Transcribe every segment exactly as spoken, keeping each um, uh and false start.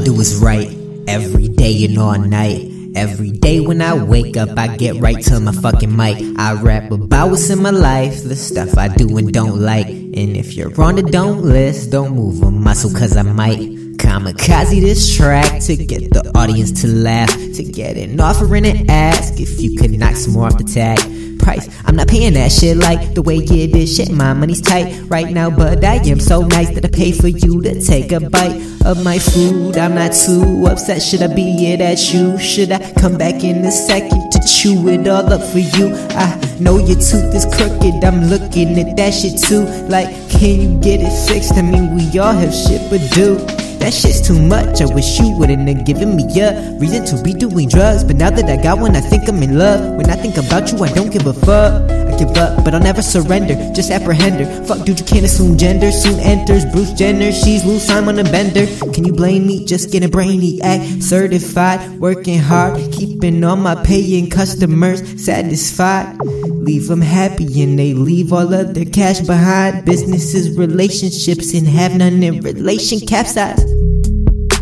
I do is right, every day and all night. Every day when I wake up, I get right to my fucking mic. I rap about what's in my life, the stuff I do and don't like. And if you're on the don't list, don't move a muscle, cause I might kamikaze this track to get the audience to laugh, to get an offer and an ask if you could knock some more off the tag price. I'm not paying that shit like the way you did shit. My money's tight right now, but I am so nice that I pay for you to take a bite of my food. I'm not too upset. Should I be it at you? Should I come back in a second to chew it all up for you? I know your tooth is crooked. I'm looking at that shit too. Like, can you get it fixed? I mean, we all have shit but do. That shit's too much, I wish you wouldn't have given me a reason to be doing drugs. But now that I got one, I think I'm in love. When I think about you, I don't give a fuck. I give up, but I'll never surrender, just apprehend her. Fuck dude, you can't assume gender. Soon enters Bruce Jenner, she's loose, I'm on a bender. Can you blame me? Just getting brainy act. Certified, working hard, keeping all my paying customers satisfied. Leave them happy and they leave all of their cash behind. Businesses, relationships, and have none in relation capsize.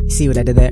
See what I did there?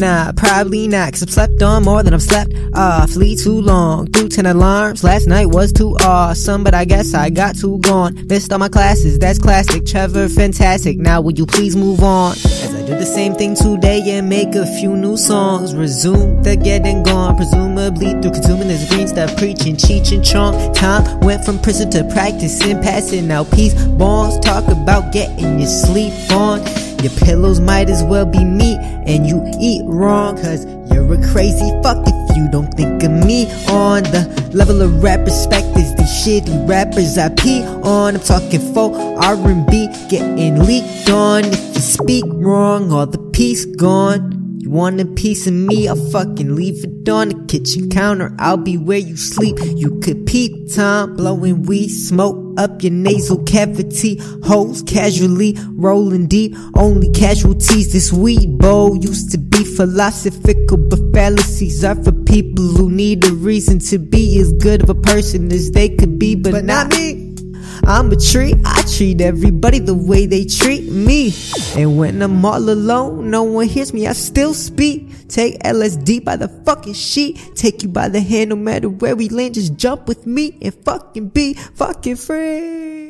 Nah, probably not, cause I've slept on more than I've slept off. Lead too long, through ten alarms. Last night was too awesome, but I guess I got too gone. Missed all my classes, that's classic. Trevor, fantastic, now will you please move on? As I do the same thing today and make a few new songs. Resume the getting gone, presumably through consuming this green stuff. Preaching, Cheech and Chong. Time went from prison to practicing, passing out peace bonds. Talk about getting your sleep on. Your pillows might as well be meat, and you eat wrong, cause you're a crazy fuck if you don't think of me. On the level of rap respect is these shitty rappers I pee on. I'm talking folk R and B getting leaked on. If you speak wrong, all the peace gone. You want a piece of me, I'll fucking leave it on the kitchen counter. I'll be where you sleep, you could peep time. Blowing weed smoke up your nasal cavity, hoes casually rolling deep. Only casualties this weed bowl used to be philosophical, but fallacies are for people who need a reason to be as good of a person as they could be. But, but not me. I'm a treat, I treat everybody the way they treat me. And when I'm all alone, no one hears me, I still speak. Take L S D by the fucking sheet, take you by the hand, no matter where we land, just jump with me and fucking be fucking free.